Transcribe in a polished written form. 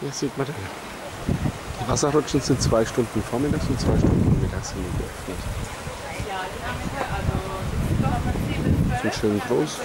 Hier sieht man, die Wasserrutschen sind 2 Stunden vormittags und 2 Stunden mittags sind geöffnet. Sind schön groß.